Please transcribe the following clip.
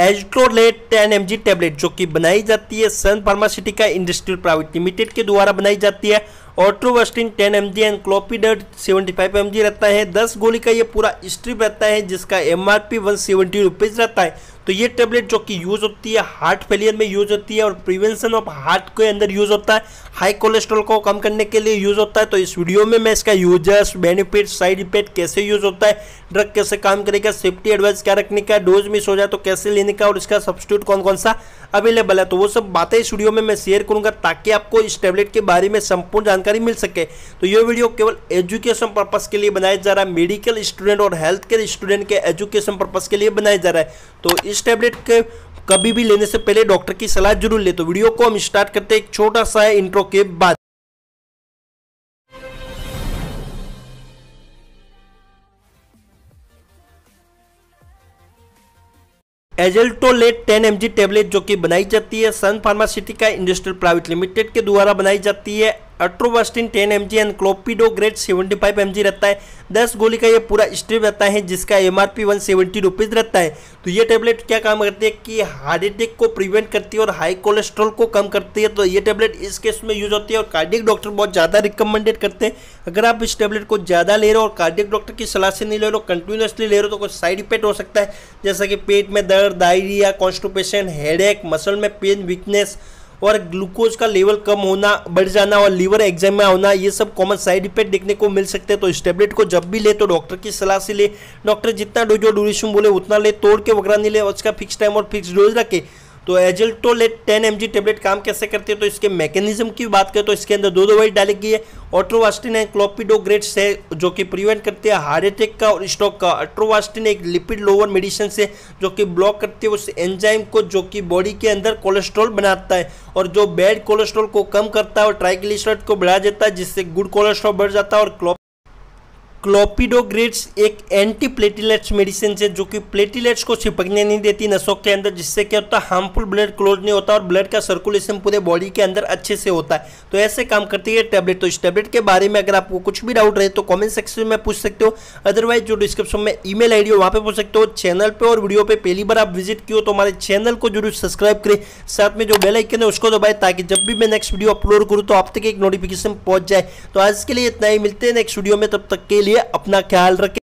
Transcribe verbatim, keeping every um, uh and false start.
एज़टोलेट ten M G tablet जो कि बनाई जाती है Sun pharmaceutical industries private limited के द्वारा बनाई जाती है। Atorvastatin ten M G and clopidogrel seventy five M G रहता है। दस गोली का ये पूरा स्ट्रिप रहता है जिसका M R P one seventy rupees रहता है। तो ये टैबलेट जो कि यूज़ होती है हार्ट फेलियर में यूज़ होती है और प्रिवेंशन ऑफ हार्ट के अंदर यूज़ होता है, हाई कोलेस्ट्रॉल को कम करने के लिए यूज़ होता है। तो इस वीडियो में मैं इसका यूजर्स, बेनिफिट, साइड इफेक्ट, कैसे यूज़ होता है, ड्रग कैसे काम करेगा, सेफ्टी एडवाइस क्या रखने का, डोज मिस हो जाए तो कैसे लेने का और इसका सब्स्टिट्यूट कौन कौन सा अवेलेबल है, तो वो सब बातें इस वीडियो में मैं शेयर करूँगा ताकि आपको इस टैबलेट के बारे में संपूर्ण जानकारी मिल सके। तो ये वीडियो केवल एजुकेशन पर्पज़ के लिए बनाया जा रहा है, मेडिकल स्टूडेंट और हेल्थ केयर स्टूडेंट के एजुकेशन पर्पज़ के लिए बनाया जा रहा है। तो इस टैबलेट के कभी भी लेने से पहले डॉक्टर की सलाह जरूर ले। तो वीडियो को हम स्टार्ट करते हैं एक छोटा सा इंट्रो के बाद। Aztolet ten M G tablet जो कि बनाई जाती है Sun pharmaceutical industries private limited के द्वारा बनाई जाती है। Atorvastatin ten M G and clopidogrel seventy five M G रहता है। दस गोली का ये पूरा स्ट्रिप रहता है जिसका M R P one seventy rupees रहता है। तो ये टैबलेट क्या काम करती है कि हार्ट अटैक को प्रिवेंट करती है और हाई कोलेस्ट्रॉल को कम करती है। तो ये टैबलेट इस केस में यूज़ होती है और कार्डियक डॉक्टर बहुत ज़्यादा रिकमेंडेड करते हैं। अगर आप इस टैबलेट को ज़्यादा ले रहे हो और कार्डियक डॉक्टर की सलाह से नहीं ले रहे हो, कंटिन्यूसली ले रहे हो तो कुछ साइड इफेक्ट हो सकता है जैसा कि पेट में दर्द, डायरिया, कॉन्स्टिपेशन, हेडेक, मसल में पेन, वीकनेस और ग्लूकोज का लेवल कम होना, बढ़ जाना और लीवर एग्जामा होना, ये सब कॉमन साइड इफेक्ट देखने को मिल सकते हैं। तो इस टैबलेट को जब भी ले तो डॉक्टर की सलाह से ले। डॉक्टर जितना डोज और ड्यूरेशन बोले उतना ले, तोड़ के वगैरह नहीं ले और उसका फिक्स टाइम और फिक्स डोज रखे। तो Aztolet ten M G tablet काम कैसे करती है, तो इसके मैकेनिज्म की बात करें तो इसके अंदर दो दवाई डाली गई है। ऑटोवास्टिन एंड क्लोपिडोग्रेल से जो कि प्रिवेंट करती है हार्ट अटैक का और स्ट्रोक का। ऑटोवास्टिन एक लिपिड लोअर मेडिसिन से जो कि ब्लॉक करती है उस एंजाइम को जो कि बॉडी के अंदर कोलेस्ट्रॉल बनाता है और जो बैड कोलेस्ट्रॉल को कम करता है और ट्राइग्लिसराइड को बढ़ा देता है जिससे गुड कोलेस्ट्रॉल बढ़ जाता है। और क्लोप क्लोपिडोग्रेल्स एक एंटी प्लेटिलेट्स मेडिसिन है जो कि प्लेटिलेट्स को चिपकने नहीं देती नसों के अंदर, जिससे क्या होता है हार्मफुल ब्लड क्लोज नहीं होता और ब्लड का सर्कुलेशन पूरे बॉडी के अंदर अच्छे से होता है। तो ऐसे काम करती है टैबलेट। तो इस टैबलेट के बारे में अगर आपको कुछ भी डाउट रहे तो कमेंट सेक्शन में पूछ सकते हो, अदरवाइज जो डिस्क्रिप्शन में ईमेल आईडी हो वहाँ पर पूछ सकते हो। चैनल पर और वीडियो पर पहली बार आप विजिट किए तो हमारे चैनल को जरूर सब्सक्राइब करें, साथ में जो बेल आइकन है उसको दबाएं ताकि जब भी मैं नेक्स्ट वीडियो अपलोड करूँ तो आप तक एक नोटिफिकेशन पहुँच जाए। तो आज के लिए इतना ही, मिलते हैं नेक्स्ट वीडियो में, तब तक के अपना ख्याल रखें।